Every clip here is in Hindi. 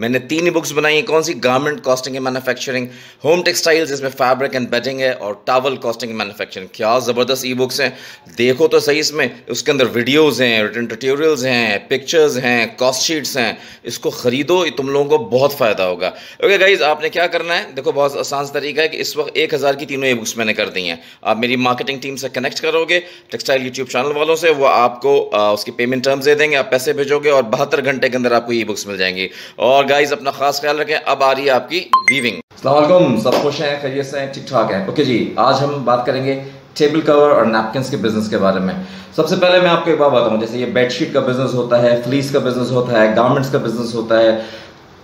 मैंने 3 बुक्स बनाई हैं। कौन सी? Garment costing and manufacturing, home textiles जिसमें फैब्रिक एंड बेडिंग है, और टॉवल कॉस्टिंग एंड मैन्युफैक्चरिंग। क्या ज़बरदस्त ई बुक्स हैं, देखो तो सही। इसमें उसके अंदर वीडियोज़ हैं, रिटन ट्यूटोरियल्स हैं, पिक्चर्स हैं, कॉस्ट शीट्स हैं। इसको ख़रीदो, तुम लोगों को बहुत फ़ायदा होगा। ओके गाइज़, आपने क्या करना है, देखो बहुत आसान तरीका है कि इस वक्त 1000 की तीनों ई बुक्स मैंने कर दी हैं। आप मेरी मार्केटिंग टीम से कनेक्ट करोगे, टेक्सटाइल यूट्यूब चैनल वालों से, वो आपको उसकी पेमेंट टर्म्स दे देंगे, आप पैसे भेजोगे और 72 घंटे के अंदर आपको ई बुक्स मिल जाएंगी। और गाइज अपना खास ख्याल रखें। अब आ रही है आपकी वीविंग। अस्सलाम वालेकुम, सब खुश हैं, खैरियत से हैं, ठीक ठाक हैं? ओके जी, आज हम बात करेंगे टेबल कवर और नैपकिन्स के बिजनेस के बारे में। सबसे पहले मैं आपको एक बात बताऊँ, जैसे ये बेडशीट का बिजनेस होता है, फ्लीस का बिजनेस होता है, गारमेंट्स का बिजनेस होता है,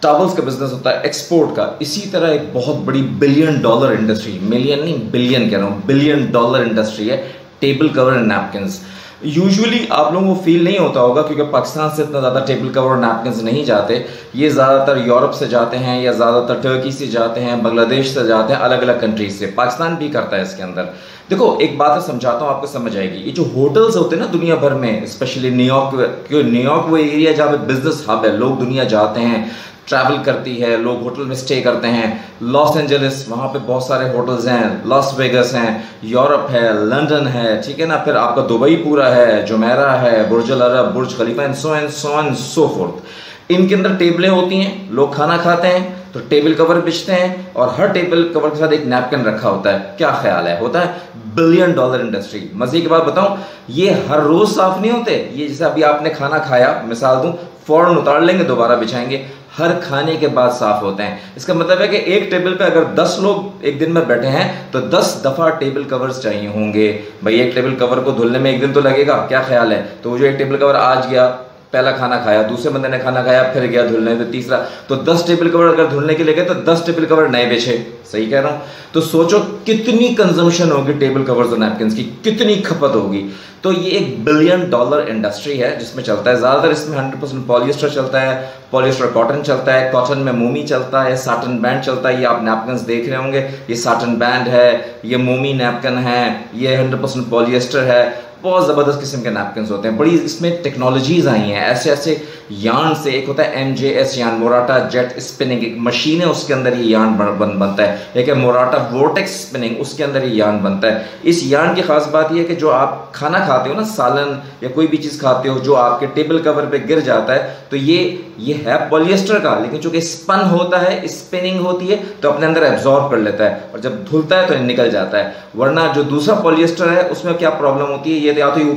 टॉवल्स का बिजनेस होता है एक्सपोर्ट का। इसी तरह एक बहुत बड़ी $1 बिलियन इंडस्ट्री, मिलियन नहीं बिलियन कह रहा हूँ, $1 बिलियन इंडस्ट्री है table cover and napkins. Usually आप लोगों को फील नहीं होता होगा क्योंकि पाकिस्तान से इतना ज़्यादा टेबल कवर और नैपकिन्स नहीं जाते। ये ज़्यादातर यूरोप से जाते हैं या ज़्यादातर टर्की से जाते हैं, बांग्लादेश से जाते हैं, अलग अलग कंट्रीज से। पाकिस्तान भी करता है इसके अंदर। देखो एक बात है, समझाता हूँ, आपको समझ आएगी। ये जो होटल्स होते हैं ना दुनिया भर में, स्पेशली न्यूयॉर्क, क्योंकि न्यूयॉर्क वो एरिया जहाँ पे बिजनेस हब है, लोग दुनिया जाते हैं, ट्रैवल करती है, लोग होटल में स्टे करते हैं। लॉस एंजलिस, वहाँ पे बहुत सारे होटल्स हैं, लॉस वेगस हैं, यूरोप है, लंदन है, ठीक है ना, फिर आपका दुबई पूरा है, जुमेरा है, Burj Al Arab, Burj Khalifa and so and so and so forth. इनके अंदर टेबलें होती हैं, लोग खाना खाते हैं तो टेबल कवर बेचते हैं, और हर टेबल कवर के साथ एक नैपकिन रखा होता है। क्या ख्याल है? होता है $1 बिलियन इंडस्ट्री। मजे की बात बताऊँ, ये हर रोज साफ नहीं होते। ये जैसे अभी आपने खाना खाया, मिसाल दूँ, फ़ौरन उतार लेंगे, दोबारा बिछाएंगे, हर खाने के बाद साफ होते हैं। इसका मतलब है कि एक टेबल पे अगर 10 लोग एक दिन में बैठे हैं तो 10 दफ़ा टेबल कवर्स चाहिए होंगे। भाई एक टेबल कवर को धुलने में एक दिन तो लगेगा, क्या ख्याल है? तो वो जो एक टेबल कवर आज गया, पहला खाना खाया, दूसरे बंदे ने खाना खाया, फिर गया धुलने, फिर तीसरा, तो 10 टेबल कवर अगर धुलने के लिए गए तो 10 टेबल कवर नए बेचे। सही कह रहा हूँ? तो सोचो कितनी कंजम्पशन होगी टेबल कवर्स और नैपकिन्स की, कितनी खपत होगी। तो ये $1 बिलियन इंडस्ट्री है जिसमें चलता है। ज़्यादातर इसमें 100% पॉलिएस्टर चलता है, पॉलिएस्टर कॉटन चलता है, कॉटन में मोमी चलता है, साटन बैंड चलता है। ये आप नैपकिन्स देख रहे होंगे, ये साटन बैंड है, ये मोमी नैपकिन है, ये 100% पॉलिएस्टर है। बहुत ज़बरदस्त किस्म के नैपकिन्स होते हैं। बड़ी इसमें टेक्नोलॉजीज़ आई हैं, ऐसे ऐसे यार्न से। एक होता है MJS yarn, Murata jet spinning, एक मशीन है उसके अंदर ये यार्न बनता है। एक है मोराटा वोटेक्स स्पिनिंग, उसके अंदर ये यार्न बनता है। इस यार्न की खास बात यह है कि जो आप खाना खाते हो ना, सालन या कोई भी चीज़ खाते हो, जो आपके टेबल कवर पर गिर जाता है, तो ये है पॉलिएस्टर का, लेकिन चूँकि स्पन होता है, स्पिनिंग होती है, तो अपने अंदर एब्जॉर्ब कर लेता है, और जब धुलता है तो निकल जाता है। वरना जो दूसरा पॉलिएस्टर है उसमें क्या प्रॉब्लम होती है, या तो ये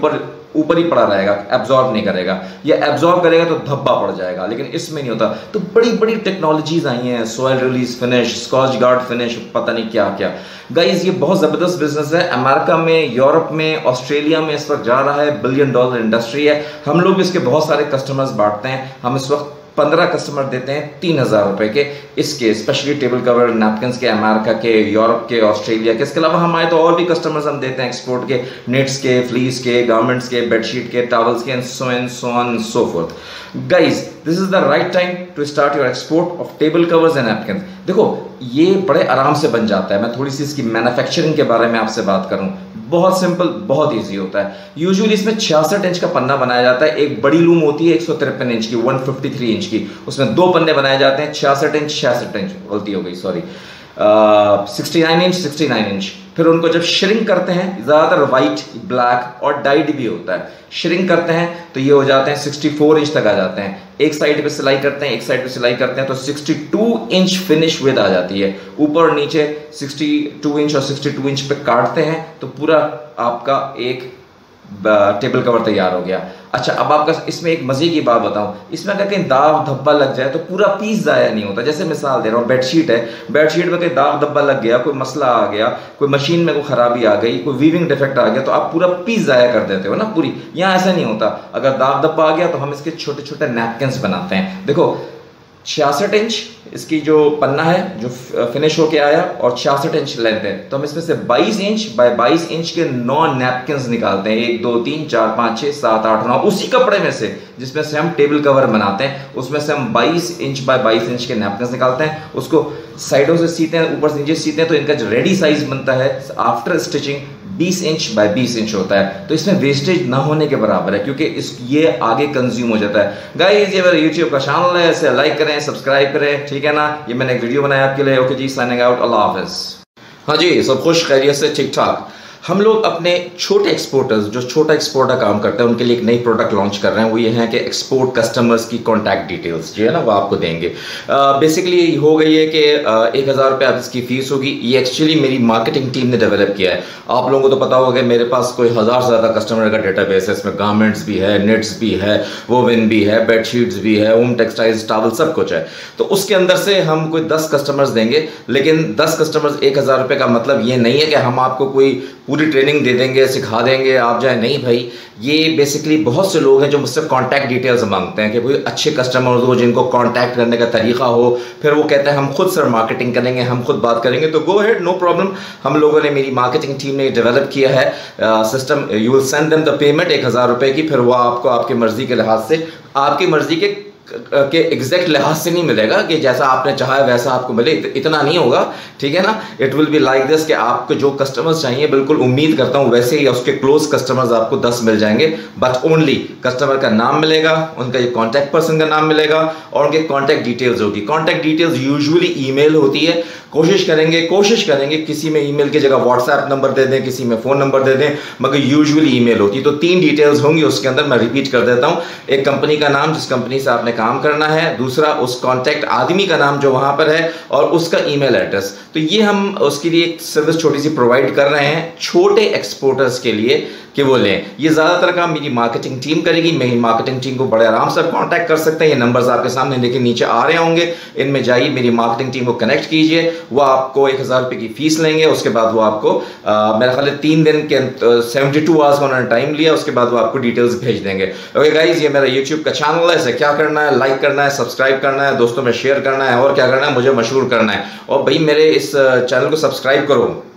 ऊपर ही पड़ा रहेगा, एब्जॉर्ब नहीं करेगा, या एब्जॉर्ब करेगा तो धब्बा पड़ जाएगा, लेकिन इसमें नहीं होता। तो बड़ी बड़ी टेक्नोलॉजीज आई हैं, soil release finish, Scotchgard finish, पता नहीं क्या क्या। गाइज ये बहुत ज़बरदस्त बिजनेस है। अमेरिका में, यूरोप में, ऑस्ट्रेलिया में इस वक्त जा रहा है, $1 बिलियन इंडस्ट्री है। हम लोग इसके बहुत सारे कस्टमर्स बांटते हैं। हम इस वक्त 15 कस्टमर देते हैं $3000 के, इसके स्पेशली टेबल कवर नैपकिन्स के, अमेरिका के, यूरोप के, ऑस्ट्रेलिया के। इसके अलावा हम आए तो और भी कस्टमर्स हम देते हैं एक्सपोर्ट के, नेट्स के, फ्लीस के, गारमेंट्स के, बेडशीट के, टॉवल्स के, and so on so forth. Guys this is the right time to start your export of table covers and napkins. देखो ये बड़े आराम से बन जाता है। मैं थोड़ी सी इसकी मैन्युफैक्चरिंग के बारे में आपसे बात करूँ, बहुत सिंपल, बहुत इजी होता है। यूजुअली इसमें 66 इंच का पन्ना बनाया जाता है। एक बड़ी लूम होती है 153 इंच की, 153 इंच की, उसमें 2 पन्ने बनाए जाते हैं, 66 इंच, 66 इंच, गलती हो गई, सॉरी, 69 इंच, 69 इंच। फिर उनको जब श्रिंक करते हैं, ज़्यादातर वाइट, ब्लैक और डाइड भी होता है, श्रिंक करते हैं तो ये हो जाते हैं 64 इंच तक आ जाते हैं। एक साइड पे सिलाई करते हैं, एक साइड पे सिलाई करते हैं, तो 62 इंच फिनिश विद आ जाती है। ऊपर और नीचे 62 इंच और 62 इंच पे काटते हैं तो पूरा आपका एक टेबल कवर तैयार हो गया। अच्छा, अब आपका इसमें एक मज़े की बात बताऊं, इसमें अगर कहीं दाग धब्बा लग जाए तो पूरा पीस ज़ाया नहीं होता। जैसे मिसाल दे रहा हूँ, बेडशीट है, बेडशीट में कहीं दाग धब्बा लग गया, कोई मसला आ गया, कोई मशीन में कोई ख़राबी आ गई, कोई वीविंग डिफेक्ट आ गया, तो आप पूरा पीस ज़ाया कर देते हो ना पूरी। यहाँ ऐसा नहीं होता, अगर दाग धब्बा आ गया तो हम इसके छोटे छोटे नैपकिन्स बनाते हैं। देखो 66 इंच इसकी जो पन्ना है जो फिनिश होके आया, और 66 इंच लेंथ है, तो हम इसमें से 22 इंच बाय 22 इंच के 9 नैपकिन्स निकालते हैं। 1 2 3 4 5 6 7 8 9 उसी कपड़े में से जिसमें से हम टेबल कवर बनाते हैं, उसमें से हम 22 इंच बाय 22 इंच के नैपकिन्स निकालते हैं, उसको साइडों से सीते हैं, ऊपर से नीचे सीते हैं, तो इनका जो रेडी साइज बनता है after stitching 20 inch by 20 inch होता है, तो इसमें वेस्टेज ना होने के बराबर है क्योंकि इस ये आगे कंज्यूम हो जाता है। गाइस ये मेरा यूट्यूब का चैनल है, इसे लाइक करें, सब्सक्राइब करें, ठीक है ना। ये मैंने एक वीडियो बनाया आपके लिए। ओके जी, साइनिंग आउट, अल्लाह हाफिज़। हाँ जी, सब खुश खैरियत से ठीक ठाक। हम लोग अपने छोटे एक्सपोर्टर्स, जो छोटा एक्सपोर्ट का काम करते हैं, उनके लिए एक नई प्रोडक्ट लॉन्च कर रहे हैं। वो ये है कि एक्सपोर्ट कस्टमर्स की कॉन्टैक्ट डिटेल्स जो है ना वो आपको देंगे। बेसिकली हो गई है कि 1000 रुपये आप इसकी फ़ीस होगी। ये एक्चुअली मेरी मार्केटिंग टीम ने डेवलप किया है। आप लोगों को तो पता होगा कि मेरे पास कोई 1000 से ज़्यादा कस्टमर का डेटा बेस है। इसमें गारमेंट्स भी है, नेट्स भी है, वोविन भी है, बेडशीट्स भी है, होम टेक्सटाइल्स, टावल, सब कुछ है। तो उसके अंदर से हम कोई 10 कस्टमर्स देंगे, लेकिन 10 कस्टमर्स 1000 रुपये का मतलब ये नहीं है कि हम आपको कोई पूरी ट्रेनिंग दे देंगे, सिखा देंगे, आप जाए। नहीं भाई, ये बेसिकली बहुत से लोग हैं जो मुझसे कांटेक्ट डिटेल्स मांगते हैं कि कोई अच्छे कस्टमर्स हो जिनको कांटेक्ट करने का तरीका हो। फिर वो कहते हैं हम खुद सर मार्केटिंग करेंगे, हम खुद बात करेंगे। तो गो हेड, नो प्रॉब्लम। हम लोगों ने, मेरी मार्केटिंग टीम ने डेवलप किया है system. You will send them the payment 1000 रुपये की। फिर वो आपको आपकी मर्ज़ी के लिहाज से, आपकी मर्ज़ी के एग्जैक्ट लिहाज से नहीं मिलेगा कि जैसा आपने चाहा है वैसा आपको मिले, इतना नहीं होगा, ठीक है ना। It will be like this कि आपको जो कस्टमर्स चाहिए, बिल्कुल उम्मीद करता हूँ वैसे ही उसके क्लोज कस्टमर्स आपको 10 मिल जाएंगे। बट ओनली कस्टमर का नाम मिलेगा, उनका ये कॉन्टैक्ट पर्सन का नाम मिलेगा और उनके कॉन्टैक्ट डिटेल्स होगी। कॉन्टैक्ट डिटेल्स यूजुअली ईमेल होती है। कोशिश करेंगे किसी में ईमेल की जगह व्हाट्सएप नंबर दे दें, किसी में फ़ोन नंबर दे दें, मगर यूजुअली ईमेल होती है। तो 3 डिटेल्स होंगी उसके अंदर, मैं रिपीट कर देता हूँ। एक कंपनी का नाम जिस कंपनी से आपने काम करना है, दूसरा उस कॉन्टैक्ट आदमी का नाम जो वहाँ पर है और उसका ईमेल एड्रेस। तो ये हम उसके लिए एक सर्विस छोटी सी प्रोवाइड कर रहे हैं छोटे एक्सपोर्टर्स के लिए कि वो लें। ये ज़्यादातर काम मेरी मार्केटिंग टीम करेगी। मेरी मार्केटिंग टीम को बड़े आराम से कांटेक्ट कर सकते हैं। ये नंबर्स आपके सामने लेकिन नीचे आ रहे होंगे, इनमें जाइए, मेरी मार्केटिंग टीम को कनेक्ट कीजिए। वो आपको 1000 रुपये की फ़ीस लेंगे। उसके बाद वो आपको मेरा ख्याल 3 दिन के 72 आवर्स का उन्होंने टाइम लिया। उसके बाद वो आपको डिटेल्स भेज देंगे। ओके गाइज़, ये मेरा यूट्यूब का चैनल है। इसे क्या करना है, लाइक करना है, सब्सक्राइब करना है, दोस्तों में शेयर करना है और क्या करना है, मुझे मशहूर करना है। और भाई मेरे इस चैनल को सब्सक्राइब करो।